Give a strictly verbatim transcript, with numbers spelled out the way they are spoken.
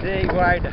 Stay wide.